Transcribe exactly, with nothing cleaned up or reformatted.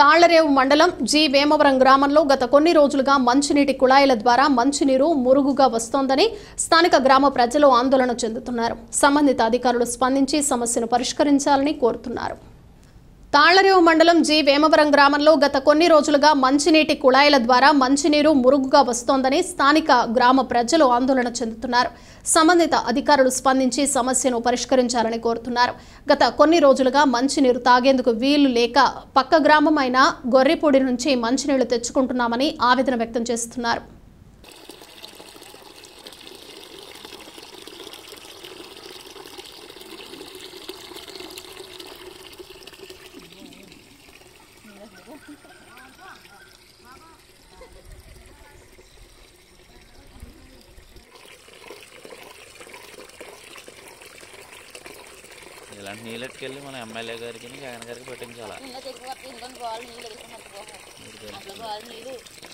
తాళ్లరేవు మండలం జి.వేమవరం గ్రామంలో గత కొన్ని రోజులుగా మంచినీటి కుళాయిల ద్వారా మంచినీరు మురుగుగా వస్తోందని స్థానిక గ్రామ ప్రజలు ఆందోళన చెందుతున్నారు. సంబంధిత అధికారులు స్పందించి సమస్యను పరిష్కరించాలని కోరుతున్నారు. తాళ్లరేవు మండలం జి.వేమవరం గ్రామంలో గత కొన్ని రోజులుగా మంచినీటి కుళాయిల ద్వారా మంచినీరు మురుగుగా వస్తోందని స్థానిక గ్రామ ప్రజలు ఆందోళన చెందుతున్నారు. సంబంధిత అధికారులు స్పందించి సమస్యను పరిష్కరించాలని కోరుతున్నారు. గత కొన్ని రోజులుగా మంచినీరు తాగేందుకు వీలు లేక పక్క గ్రామమైన గొర్రెపూడి నుంచి మంచినీళ్లు తెచ్చుకుంటున్నామని ఆవేదన వ్యక్తం చేస్తున్నారు. इलांट नीलटली मैं एमएलए गारी जगन गारी पट्टी।